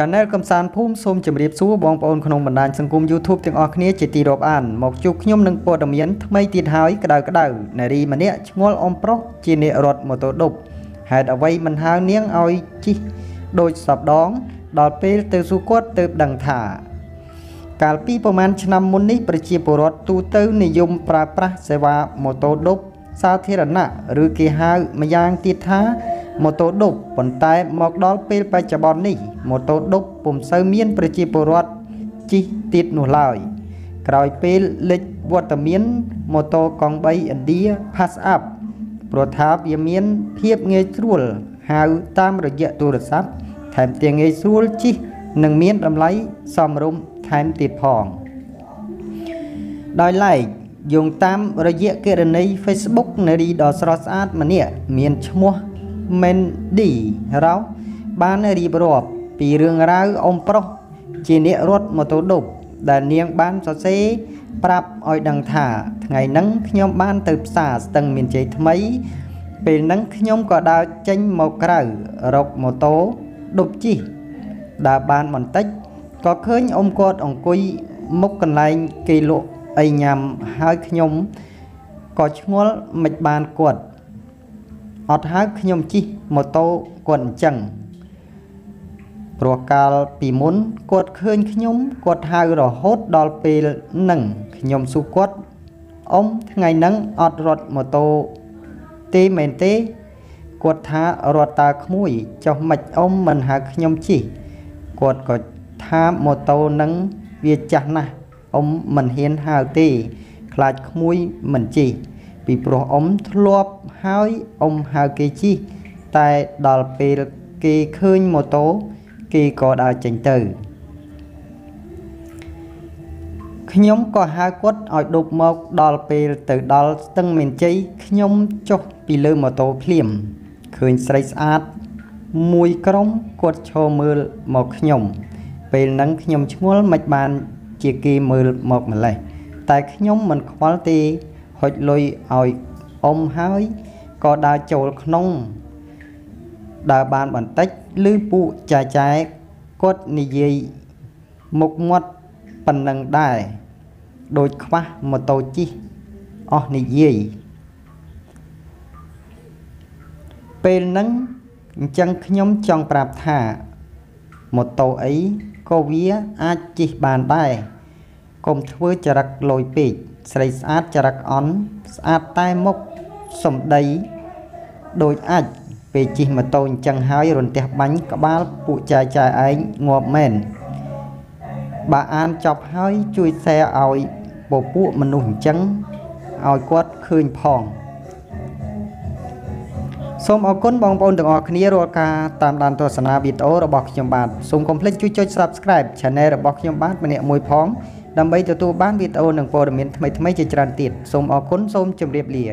Channel កំសាន្តភូមិសូមជម្រាបសួរបងប្អូនក្នុងបណ្ដាញសង្គម YouTube ទាំងអស់គ្នាជាទីរាប់អានមកជួបខ្ញុំនិងព័ត៌មានថ្មីទៀតហើយក្តៅៗនារីម្នាក់ឈ្មោលអំប្រុសជាអ្នករត់ម៉ូតូឌុបហេតុអ្វីមិនហៅនាងឲ្យជិះដោយសាប់ដងដល់ពេលទៅស៊ូគាត់ទៅ ម៉ូតូឌុបពុំសូវមានប្រជាពលរដ្ឋជីទៀតនោះឡើយក្រោយពេលលេចវត្តមានម៉ូតូកង់ 3 ឥណ្ឌា Pass Up ព្រោះថាវាមានភាពងាយស្រួលហៅតាមរយៈទូរស័ព្ទថែមទាំងងាយស្រួលជិះនិងមានតម្លៃសមរម្យថែមទៀតផងដោយឡែកយោងតាមរយៈករណី Facebook នារីដ៏ស្រស់ស្អាតម្នាក់មានឈ្មោះ Mandy Rao បានរៀបរាប់ពីរឿងរ៉ាវអំប្រុសជាអ្នករត់ម៉ូតូឌុបដែលនាងបានសរសេរប្រាប់ឲ្យដឹងថាថ្ងៃហ្នឹងខ្ញុំបានទៅផ្សារស្ទឹងមានជ័យថ្មីពេលហ្នឹងខ្ញុំក៏ដើរចេញមកក្រៅរកម៉ូតូឌុបជីដើរបានបន្តិចក៏ឃើញអ៊ំគាត់អង្គុយមុខកន្លែងគេលក់អីញ៉ាំហើយខ្ញុំក៏ឆ្ងល់មិនបានគាត់ អត់ហៅខ្ញុំជិះម៉ូតូគាត់អញ្ចឹងព្រោះកាលពីមុនគាត់ឃើញខ្ញុំគាត់ហៅរហូតដល់ពេលនឹងខ្ញុំសួរគាត់អ៊ំថ្ងៃហ្នឹងអត់រត់ម៉ូតូទេមែនទេគាត់ថារត់តាក្មួយចុះមិនអ៊ំមិនហៅខ្ញុំជិះគាត់ក៏ថាម៉ូតូហ្នឹងវាចាស់ណាស់អ៊ំមិនហ៊ានហៅទេខ្លាចក្មួយមិនជិះ ពីព្រោះអ៊ំធ្លាប់ហើយអ៊ំហៅគេជីតែដល់ពេលគេឃើញម៉ូតូគេក៏ដើរចេញទៅខ្ញុំក៏ហៅគាត់ឲ្យឌុបមកដល់ពេលទៅដល់ស្ទឹងមានជ័យខ្ញុំចុះពីលើម៉ូតូភ្លាមឃើញស្រីស្អាតមួយកក្រុមគាត់ឈរមើលមកខ្ញុំពេលហ្នឹងខ្ញុំឈ្ងល់មិនបានជាគេមើលមកម្លេះតែខ្ញុំមិនខ្វល់ទេ ហុចលុយឲ្យអ៊ំហើយក៏ដើរចូលក្នុងដើរបានបន្តិចលឺពូចាយៗគាត់និយាយមុខមាត់ប៉ុណ្ណឹងដែរដូចខ្វះម៉ូតូជីអស់និយាយពេលហ្នឹងអញ្ចឹងខ្ញុំចង់ប្រាប់ថាម៉ូតូអីក៏វាអាចជិះបានដែរកុំធ្វើចរិតលយពេក ស្រីស្អាតចរិតអន់ស្អាតតែមុខសំដីដូចអាចពេលជិះម៉ូតូអញ្ចឹងហើយរន្ទះបាញ់ក្បាលពួកចាយចាយឯងងាប់មែនបាទអានចប់ហើយជួយ Subscribe Channel របស់ខ្ញុំបាទម្នាក់មួយផង ដើម្បីទទួលបានវីដេអូនិងព័ត៌មានថ្មីៗជាច្រើនទៀតសូមអរគុណសូមជម្រាបលា